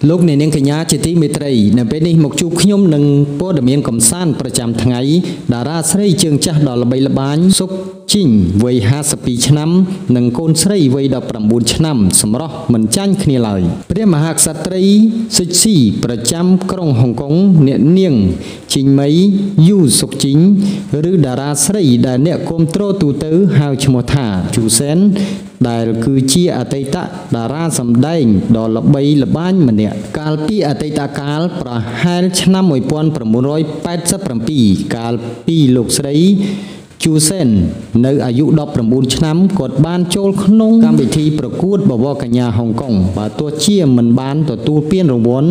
Lúc này những cái nhà chỉ tí mệt rầy nè bên này một chút nhôm nâng po đầm yên cầm sanประจำทั้งไงดาราใส่เชิงจักรดอลใบละบานซุกจิงวัย50ปีชนะหนึ่งคนใส่วัย19ชนะสำหรับมันจันทร์ขึ้นเลยพระมหากษัตริย์สุดสีประจำกรุงฮ่องกงเนียนเนียงจิงไหมยูสุกจิงหรือดาราใส่ดาเนกคมโตรตูเตอร์ฮาวชโมธาจูเซนได้คือเชียอติตะดาราสำได้ดอลใบละบ้านมันเนี่ยกาลปีอติตะกาลประหารชนะมวยปอนประมุร้อย8 ปีกาลปีลูกใส่จูเซนในอายุดอกประมูลชนะกดบ้านโจลขนงการพิธีประกวดบวกัญญาฮ่องกงบาตัวเชี่ยเหมือนบ้านตัวตูเปี้ยนรางวัล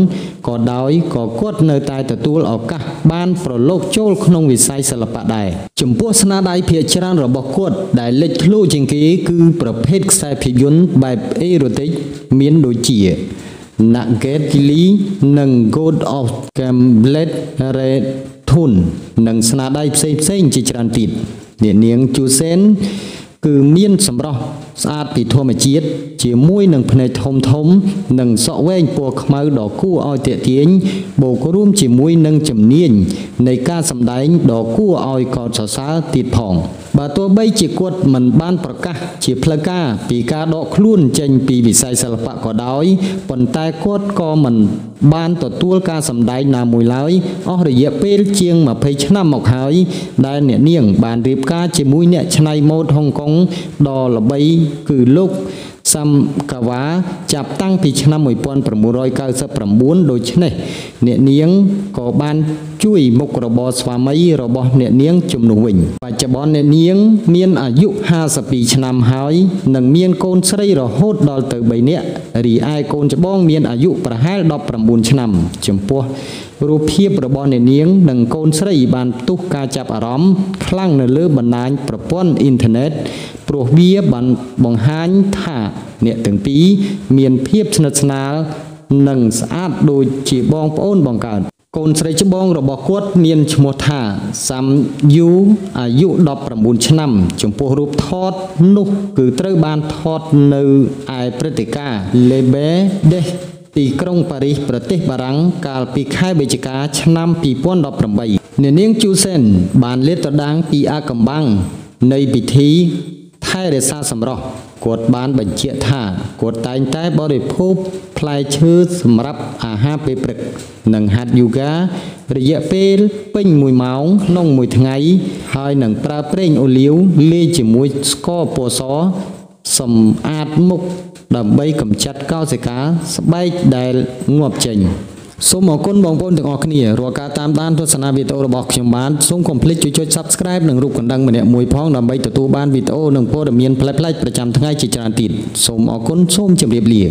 กอดดอยกอกดเนยตายตัวตูออกกะบ้านปลดโลกโจลขนงวิสัยสลับปะได้จมพัวสนาได้เพียชรันระบบกดได้เล็กลู่จริงกี้คือประเภทสายพิยุนแบบเอโรติกเมียนโดยเจียนักเกติลีนังโกดออฟแกมเบลเรทุนนังสนาได้เซฟเซนจิจรันติดเนียนเนียงจูเซนคือเมียนสำหรับสะอาดปีทั่วมาจีดเจียมวยหนึ่งพเนจทมทมหนึ่งสะเวงปัวขมาดอกกู้อ้อยเตะเทียนโบกร่วมเจียมวยหนึ่งจำเนียนในการสำได้ดอกกู้อ้อยกอดสาสาติดผ่องบาตัวใบเจียกวดเหมือนบ้านประกาศเจียพลกาปีกาดอกคลุ่นเจนปีวิสัยสลับปะกอดดอยปนตายกวดกอเหมือนบ้านตัวตัวการสำได้นามวยไหลอ้อระยะเปรี้ยเจียงมาเพชนะหมอกหายได้เนียนเนียงบ้านรีบกาเจียมวยเนี่ยชนายโมดฮ่องกงดอละใบคือลูกซัมกะวาจับตั้งปีชนะมวยปอนประมุรอยเก้าสิบประมุนโดยเช่นนี้เนียนเนียงก่อบ้านช่วยมกระบอสวามัยระบอเนียนเนียงจุ่มหนุ่มปัจจุบันเนียนเนียงเมียนอายุ50 ปีชนะหายหนึ่งเมียนโกนใส่ระโหดดอลเตอร์ใบเนี้ยหรือไอโกนจะบ้องเมียนอายุประหารดอกประมุนชนะจมพัวรูปเพียบระบอเนียนเนียงหนึ่งโกนใส่บานตุกกาจับอารมณ์คลั่งในเลือดบรรณาประป้อนอินเทอร์เน็ตโปรเบียบันบังฮันท่าเนี่ยถึงปีเมียนเพียบชนะชนะหนึ่งสะอาดโดยจีบองป้อนบังการโกนใส่จีบองระบบกวดเมียนชโมธาซัมยูอายุดอกประมูลชนะจมพูรูปทอดนุกคือเตอร์บานทอดในไอปรติกาเลเบเดตีกรงปารีสประเทศบารังกาลปีค่ายเบจิกาชนะปีป้อนดอกประใบเนียนเนียงจูเซนบานเลตดังปีอากำบังในพิธีไทยเรศาสำรอกกดบ้านบัญเชียท่ากดตายใต้บริโภคพลายชื่อสำหรับอาหารเปรกหนังหัดยูการะยะเปลเป็นมวยเมาน้องมวยทั้งไงหายหนังปลาเปร่งโอเลี้ยวเลี้ยจมวยสกอปซอสำอาดมุกดำใบกำจัดก้าวเสกาสบายได้งวบเจงสมองคนบางคนถึงออกนี่รัวการตามด้านโฆษณาวิดีโอระบบชมบ้านส่งคอมพลีทช่วยๆ subscribe หนึ่งรูปกันดังเหมือนเนี่ยมวยพ้องนำใบตัวบ้านวิดีโอหนึ่งโพดเมียนแพลตประจำทั้งไงจิจารันติดสมองคนส้มจำเรียบเรีย